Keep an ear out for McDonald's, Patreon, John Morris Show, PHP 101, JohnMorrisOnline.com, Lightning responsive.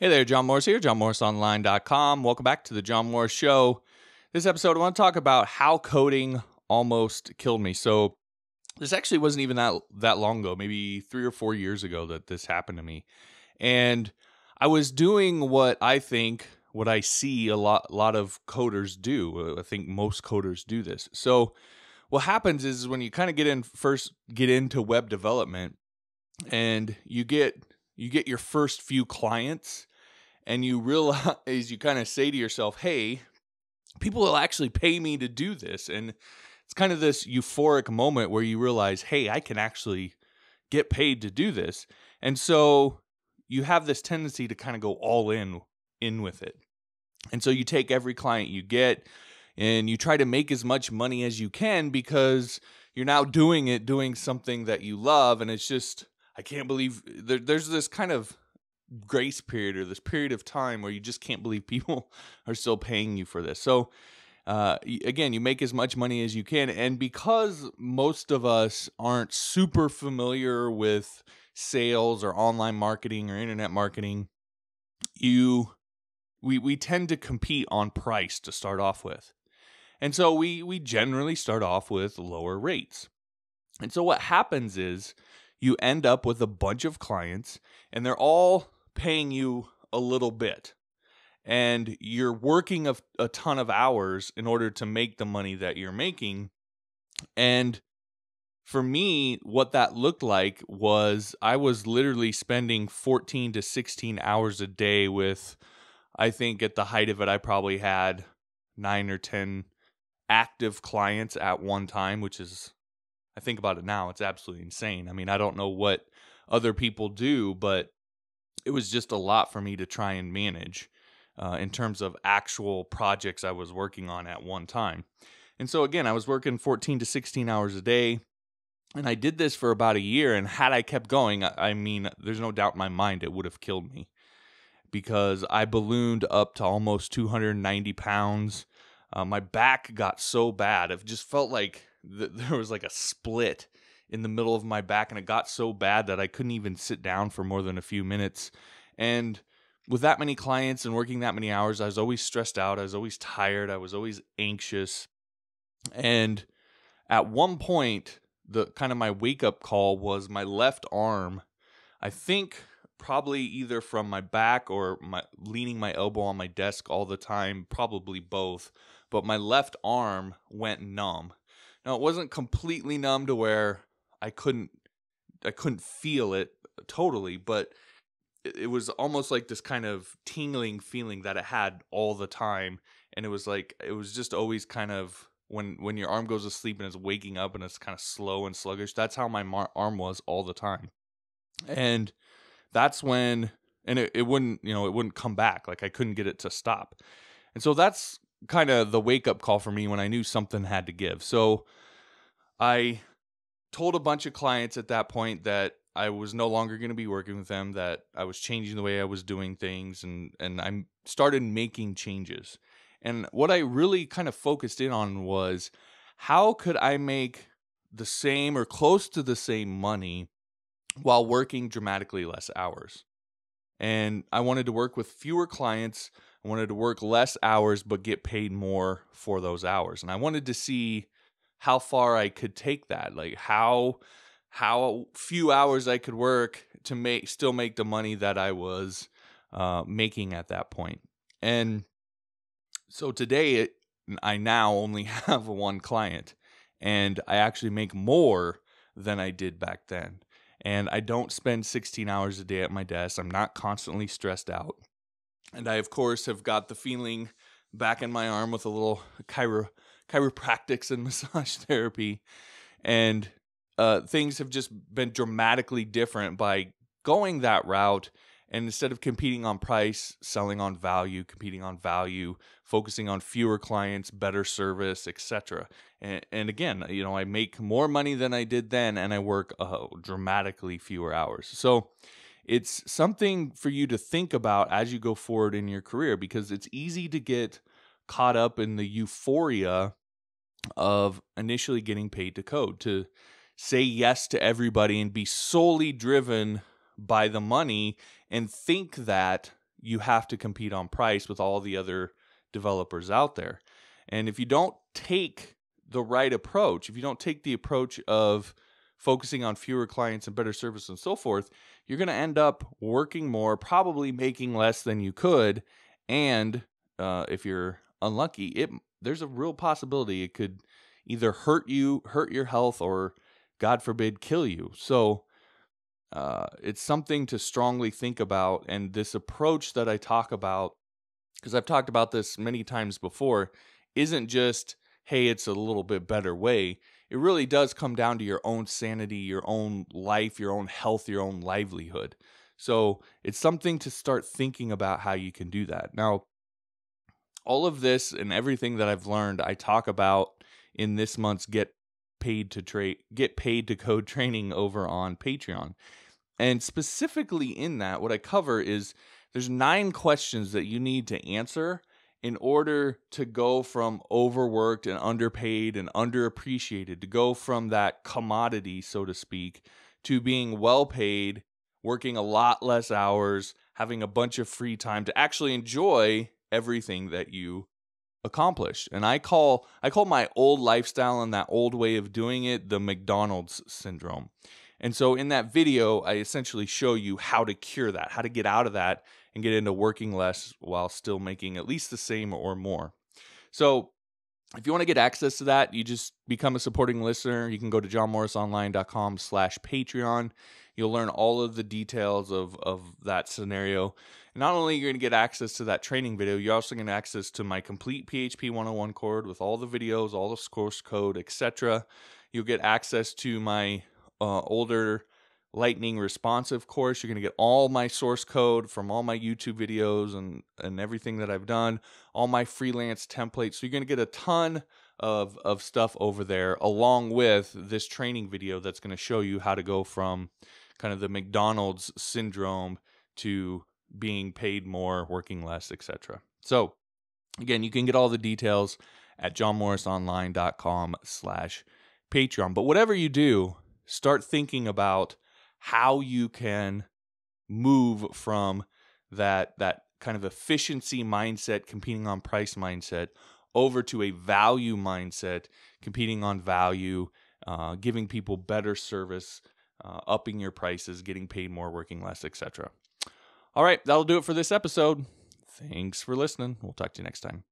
Hey there, John Morris here, JohnMorrisOnline.com. Welcome back to the John Morris Show. This episode, I want to talk about how coding almost killed me. So this actually wasn't even that long ago, maybe 3 or 4 years ago that this happened to me. And I was doing what I see a lot of coders do. I think most coders do this. So what happens is when you kind of get into web development and you get your first few clients, and you realize, you kind of say to yourself, hey, people will actually pay me to do this. And it's kind of this euphoric moment where you realize, hey, I can actually get paid to do this. And so you have this tendency to kind of go all in with it. And so you take every client you get and you try to make as much money as you can because you're now doing something that you love. And it's just, I can't believe there's this kind of grace period or this period of time where you just can't believe people are still paying you for this. So again, you make as much money as you can. And because most of us aren't super familiar with sales or online marketing or internet marketing, we tend to compete on price to start off with. And so we generally start off with lower rates. And so what happens is you end up with a bunch of clients and they're all paying you a little bit. And you're working a ton of hours in order to make the money that you're making. And for me, what that looked like was I was literally spending 14 to 16 hours a day with, I think at the height of it, I probably had 9 or 10 active clients at one time, which is, I think about it now, it's absolutely insane. I mean, I don't know what other people do, but it was just a lot for me to try and manage in terms of actual projects I was working on at one time. And so again, I was working 14 to 16 hours a day, and I did this for about a year, and had I kept going, I mean, there's no doubt in my mind it would have killed me because I ballooned up to almost 290 pounds. My back got so bad, it just felt like there was like a split in the middle of my back, and it got so bad that I couldn't even sit down for more than a few minutes. And with that many clients and working that many hours, I was always stressed out. I was always tired. I was always anxious. And at one point, the kind of my wake-up call was my left arm, I think probably either from my back or leaning my elbow on my desk all the time, probably both, but my left arm went numb. Now, it wasn't completely numb to where I couldn't feel it totally, but it was almost like this kind of tingling feeling that it had all the time. And it was like, it was just always kind of when your arm goes to sleep and it's waking up and it's kind of slow and sluggish, that's how my arm was all the time. And that's when, and it wouldn't come back. Like I couldn't get it to stop. And so that's kind of the wake up call for me when I knew something had to give. So I told a bunch of clients at that point that I was no longer going to be working with them, that I was changing the way I was doing things, and I started making changes. And what I really kind of focused in on was how could I make the same or close to the same money while working dramatically less hours. And I wanted to work with fewer clients. I wanted to work less hours, but get paid more for those hours. And I wanted to see how far I could take that, like how few hours I could work to still make the money that I was making at that point. And so today, I now only have one client, and I actually make more than I did back then. And I don't spend 16 hours a day at my desk. I'm not constantly stressed out. And I, of course, have got the feeling back in my arm with a little chiropractics and massage therapy. And things have just been dramatically different by going that route. And instead of competing on price, selling on value, competing on value, focusing on fewer clients, better service, etc. And again, you know, I make more money than I did then, and I work dramatically fewer hours. So it's something for you to think about as you go forward in your career, because it's easy to get caught up in the euphoria of initially getting paid to code, to say yes to everybody and be solely driven by the money, and think that you have to compete on price with all the other developers out there. And if you don't take the right approach, if you don't take the approach of focusing on fewer clients and better service and so forth, you're going to end up working more, probably making less than you could. And if you're unlucky, there's a real possibility it could either hurt you, hurt your health, or God forbid, kill you. So it's something to strongly think about. And this approach that I talk about, because I've talked about this many times before, isn't just, hey, it's a little bit better way. It really does come down to your own sanity, your own life, your own health, your own livelihood. So it's something to start thinking about how you can do that. Now, all of this and everything that I've learned, I talk about in this month's Get Paid to Code training over on Patreon. And specifically in that, what I cover is there's 9 questions that you need to answer in order to go from overworked and underpaid and underappreciated, to go from that commodity, so to speak, to being well-paid, working a lot less hours, having a bunch of free time to actually enjoy everything that you accomplish. And I call my old lifestyle and that old way of doing it the McDonald's syndrome. And so in that video, I essentially show you how to cure that, how to get out of that and get into working less while still making at least the same or more. So if you want to get access to that, you just become a supporting listener. You can go to JohnMorrisOnline.com/Patreon. You'll learn all of the details of that scenario. And not only are you going to get access to that training video, you're also going to get access to my complete PHP 101 course with all the videos, all the source code, etc. You'll get access to my older Lightning responsive course. You're going to get all my source code from all my YouTube videos and everything that I've done, all my freelance templates. So you're going to get a ton of stuff over there, along with this training video that's going to show you how to go from kind of the McDonald's syndrome to being paid more, working less, etc. So again, you can get all the details at JohnMorrisOnline.com/Patreon. But whatever you do, start thinking about how you can move from that kind of efficiency mindset, competing on price mindset, over to a value mindset, competing on value, giving people better service, upping your prices, getting paid more, working less, etc. All right, that'll do it for this episode. Thanks for listening. We'll talk to you next time.